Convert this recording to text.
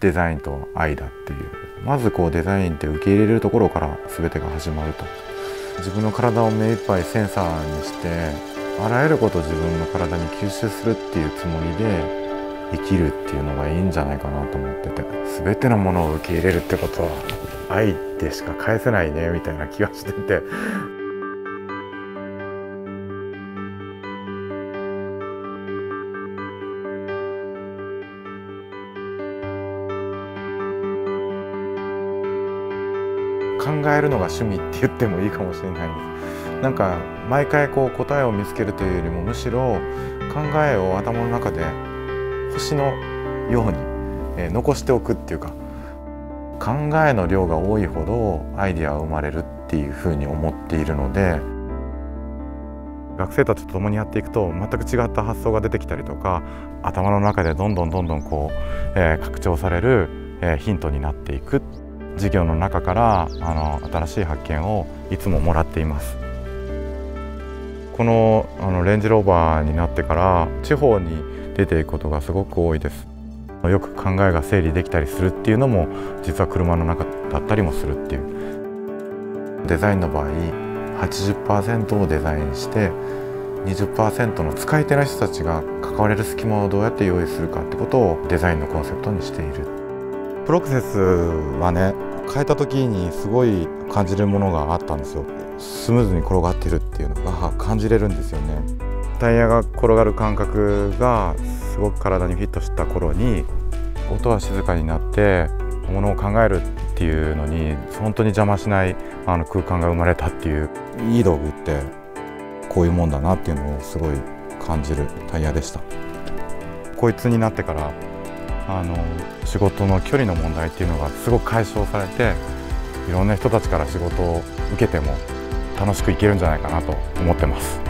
デザインと愛だっていう、まずこうデザインって受け入れるところから全てが始まると。自分の体を目いっぱいセンサーにして、あらゆることを自分の体に吸収するっていうつもりで生きるっていうのがいいんじゃないかなと思ってて、全てのものを受け入れるってことは愛でしか返せないねみたいな気がしてて。考えるのが趣味って言ってもいいかもしれないです。なんか毎回こう答えを見つけるというよりも、むしろ考えを頭の中で星のように、残しておくっていうか、考えの量が多いほどアイデアは生まれるっていうふうに思っているので、学生たちと共にやっていくと全く違った発想が出てきたりとか、頭の中でどんどんこう、拡張される、ヒントになっていく。授業の中から新しい発見をいつももらっています。このレンジローバーになってから地方に出ていくことがすごく多いです。よく考えが整理できたりするっていうのも実は車の中だったりもするっていう。デザインの場合 80% をデザインして 20% の使い手の人たちが関われる隙間をどうやって用意するかってことをデザインのコンセプトにしている。プロクセスはね、変えた時にすごい感じるものがあったんですよ。スムーズに転がってるっていうのが感じれるんですよね。タイヤが転がる感覚がすごく体にフィットした頃に、音は静かになってものを考えるっていうのに本当に邪魔しない空間が生まれたっていう。いい道具ってこういうもんだなっていうのをすごい感じるタイヤでした。こいつになってから仕事の距離の問題っていうのがすごく解消されて、いろんな人たちから仕事を受けても楽しくいけるんじゃないかなと思ってます。